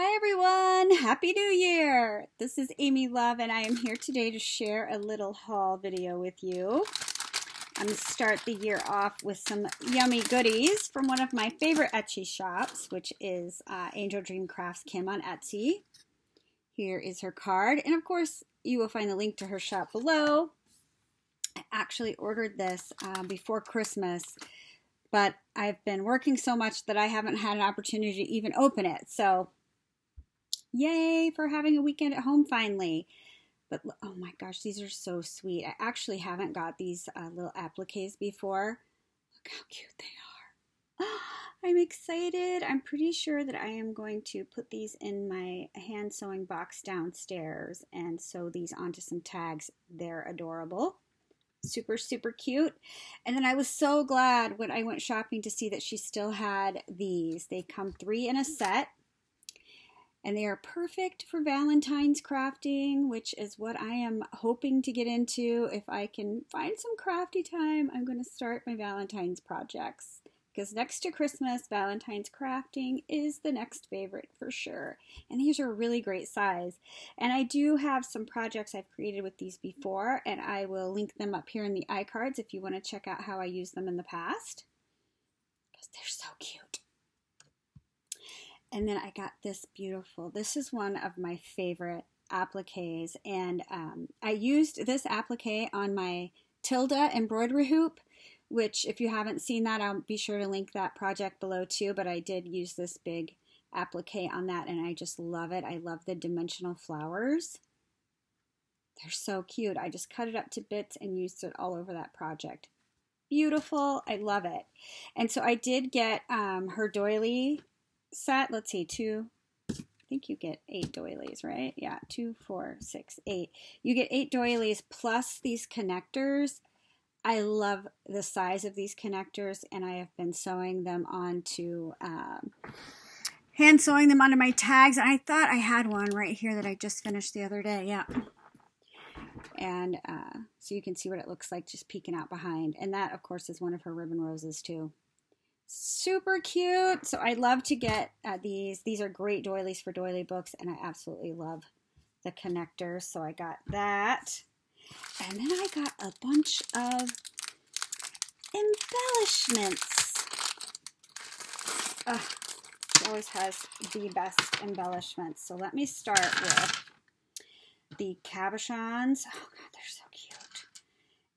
Hi everyone, Happy New Year! This is Amy Love and I am here today to share a little haul video with you. I'm going to start the year off with some yummy goodies from one of my favorite Etsy shops, which is Angel Dream Crafts Kim on Etsy. Here is her card, and of course you will find the link to her shop below. I actually ordered this before Christmas, but I've been working so much that I haven't had an opportunity to even open it, so yay for having a weekend at home finally. But oh my gosh, these are so sweet. I actually haven't got these little appliques before. Look how cute they are. Oh, I'm excited. I'm pretty sure that I am going to put these in my hand sewing box downstairs and sew these onto some tags. They're adorable. Super, super cute. And then I was so glad when I went shopping to see that she still had these. They come 3 in a set. And they are perfect for Valentine's crafting, which is what I am hoping to get into. If I can find some crafty time, I'm going to start my Valentine's projects. Because next to Christmas, Valentine's crafting is the next favorite for sure. And these are a really great size. And I do have some projects I've created with these before, and I will link them up here in the iCards if you want to check out how I used them in the past. Because they're so cute. And then I got this beautiful, this is one of my favorite appliques, and I used this applique on my Tilda Embroidery Hoop, which if you haven't seen that, I'll be sure to link that project below too, but I did use this big applique on that, and I just love it. I love the dimensional flowers. They're so cute. I just cut it up to bits and used it all over that project. Beautiful. I love it. And so I did get her doily set. Let's see, 2, I think you get 8 doilies, right? Yeah, 2, 4, 6, 8. You get 8 doilies plus these connectors. I love the size of these connectors, and I have been sewing them onto, hand sewing them onto my tags. And I thought I had one right here that I just finished the other day. Yeah. And so you can see what it looks like just peeking out behind. And that, of course, is one of her ribbon roses too. Super cute. So I love to get these. These are great doilies for doily books, and I absolutely love the connectors. So I got that. And then I got a bunch of embellishments. Ugh, she always has the best embellishments. So let me start with the cabochons. Oh, God, they're so cute.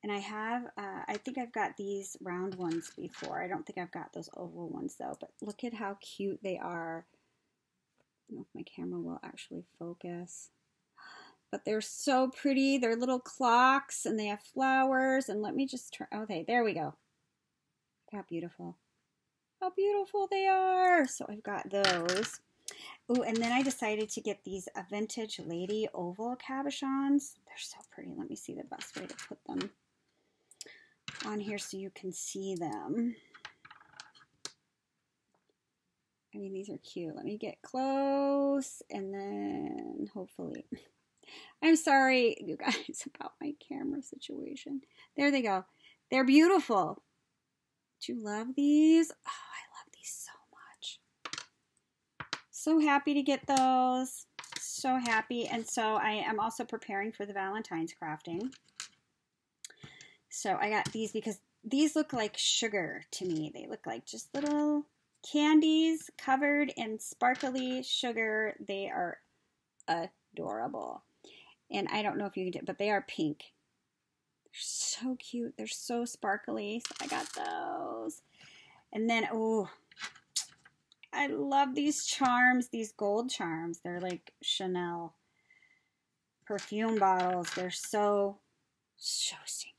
And I have, I think I've got these round ones before. I don't think I've got those oval ones though, but look at how cute they are. I don't know if my camera will actually focus. But they're so pretty. They're little clocks and they have flowers. And let me just turn, okay, there we go. Look how beautiful. How beautiful they are. So I've got those. Ooh, and then I decided to get these vintage lady oval cabochons. They're so pretty. Let me see the best way to put them on here so you can see them. I mean, these are cute. Let me get close and then hopefully. I'm sorry, you guys, about my camera situation. There they go. They're beautiful. Do you love these? Oh, I love these so much. So happy to get those. So happy. And so I am also preparing for the Valentine's crafting. So I got these because these look like sugar to me. They look like just little candies covered in sparkly sugar. They are adorable. And I don't know if you can do it, but they are pink. They're so cute. They're so sparkly. So I got those. And then, oh, I love these charms, these gold charms. They're like Chanel perfume bottles. They're so stinky.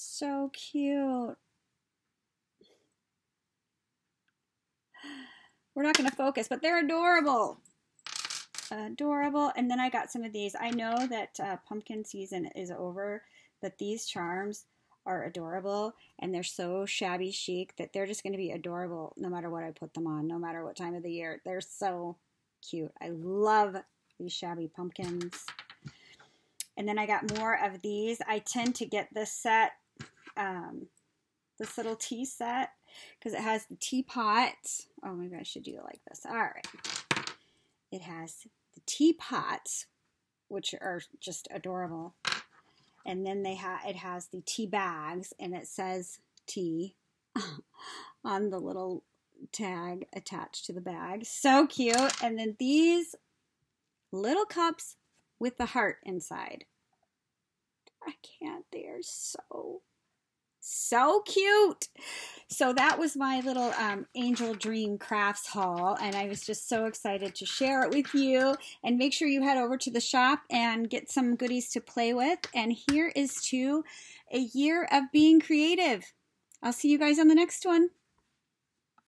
So cute. We're not going to focus, but they're adorable. Adorable. And then I got some of these. I know that pumpkin season is over, but these charms are adorable, and they're so shabby chic that they're just going to be adorable no matter what I put them on, no matter what time of the year. They're so cute. I love these shabby pumpkins. And then I got more of these. I tend to get this set, this little tea set because it has the teapot. Oh, maybe I should do it like this. All right. It has the teapots, which are just adorable. And then it has the tea bags, and it says tea on the little tag attached to the bag. So cute. And then these little cups with the heart inside. I can't. They are so cute. So that was my little Angel Dream Crafts haul, and I was just so excited to share it with you. And make sure you head over to the shop and get some goodies to play with. And here is to a year of being creative. I'll see you guys on the next one.